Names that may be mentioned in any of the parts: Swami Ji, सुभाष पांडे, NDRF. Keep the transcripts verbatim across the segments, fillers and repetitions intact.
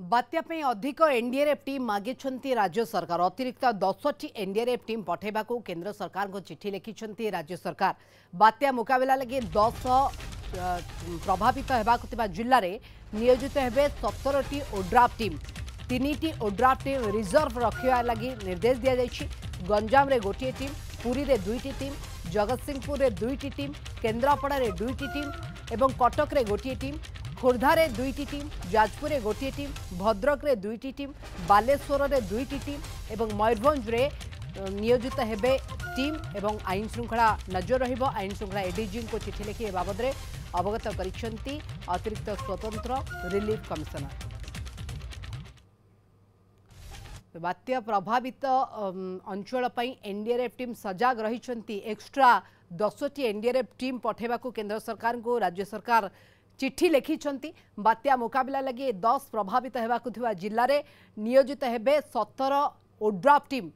बात्यापे अधिक NDRF team मागिछंती राज्य सरकार। अतिरिक्त दस टी एनडीआरएफ टीम पठाइबाकू केन्द्र सरकार को चिठी लिखिछंती राज्य सरकार। बात्या मुकाबला लगे दस प्रभावित होबाकू थिबा जिल्ला रे नियोजित हेबे सत्रह टी ओड्राफ टीम। तीन टी ओड्राफ टीम रिजर्व रखिया लगी निर्देश दिया जायछि। गंजाम रे गोटे टीम, पुरी रे दुईटी टीम, जगतसिंहपुर रे दुईटी टीम, केन्द्रापड़ा रे दुईटी टीम एवं कटक रे गोटे टीम, खोर्धा रे दुईटी टीम, जाजपुर रे गोटे टीम, भद्रक रे दुईटी टीम, बालेश्वर रे दुईटी टीम एवं मयूरभंज रे नियोजित हेबे टीम एवं आईन श्रृंखला नजर रहिब। आईन श्रृंखला एडीजी को चिठी लिखि ए बाबद रे अवगत करिसंती अतिरिक्त स्वतंत्र रिलीफ कमिशनर। बात्या प्रभावित अंचल पई एनडीआरएफ टीम सजग रहिसंती। एक्स्ट्रा दस टी एनडीआरएफ टीम पठेबाकू केन्द्र सरकार को राज्य सरकार चिठी लिखिछंती। बात्या मुकाबला लगे दस प्रभावित होबाकू थिबा जिल्ला रे नियोजित हेबे सत्रह ओड्राफ टीम।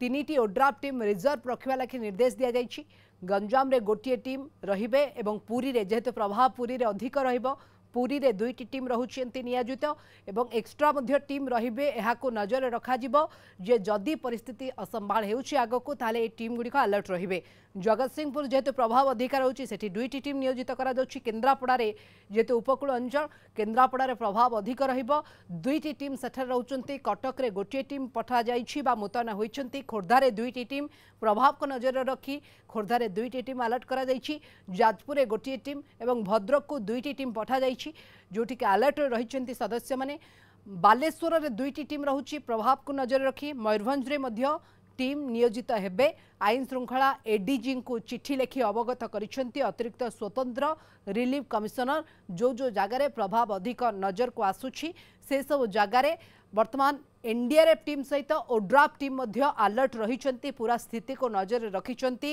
तीन टी ओड्राफ टीम रिजर्व रखिबा लागि निर्देश दिया जायछि। गंजाम रे गोटे टीम रहिबे एवं पुरी रे जेहेतु प्रभाव पुरी रे अधिक रहिबो पुरी रे दुईटी टीम रहुछंती नियोजित एवं एक्स्ट्रा मध्य टीम रहिबे। एहाको नजर रखा जिवो जे जदि परिस्थिति असंभाल हेउछि आगको ताले ए टीम गुडी को अलर्ट रहिबे। जगतसिंहपुर जेतु प्रभाव अधिकार होउछि सेठी दुईटी टीम नियोजित करा जाउछि। केन्द्रापड़ा रे जेतु उपकूल अंचल केन्द्रापड़ा रे प्रभाव अधिक रहिबो दुईटी टीम सेठर रहुछंती। कटक रे गोटे टीम पठा जाइछि बा मुतन होइछंती। खोर्धा रे दुईटी टीम प्रभाव को नजर रखी खोर्धा रे दुईटी टीम अलर्ट करा जाइछि। जाजपुर रे गोटे टीम एवं भद्रक को दुईटी टीम पठा जाइछि जोठी के अलर्ट रही सदस्य माने। बालेश्वर रे दुईटी टीम रहुछि प्रभाव को नजर रखी। मयूरभंज रे मध्य टीम नियोजित हेबे। आईन श्रृंखला एडीजी को चिठी लिखि अवगत करिसेंती अतिरिक्त स्वतंत्र रिलीफ कमिशनर। जो जो जगार प्रभाव अधिक नजर को आसुछि से सब जगार वर्तमान एनडीआरएफ टीम सहित ओड्राफ टीम मध्य अलर्ट रही पूरा स्थिति को नजर रखिंट।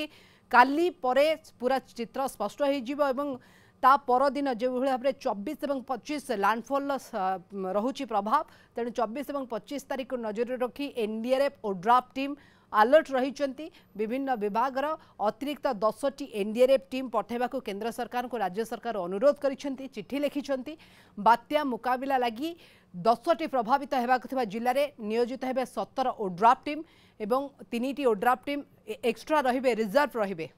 काली परे पूरा चित्र स्पष्ट हो ता परदिन जो भाव में चौबीस एवं पच्चीस लैंडफॉल रहुछि प्रभाव तेणु चौबीस एवं पच्चीस तारीख को नजर रखी एनडीआरएफ और ड्राफ्ट टीम अलर्ट रही। विभिन्न विभाग अतिरिक्त दस टी एनडीआरएफ टीम पठाइबाकू केन्द्र सरकार को राज्य सरकार अनुरोध करिसेंती चिठी लिखिसेंती। बात्या मुकाबला लगी दस टी प्रभावित होबाकू थिबा जिल्ला रे नियोजित हेबे सत्रह ओड्राफ टीम एवं तीन टी ओड्राफ टीम एक्स्ट्रा रहिबे रिजर्व रहिबे।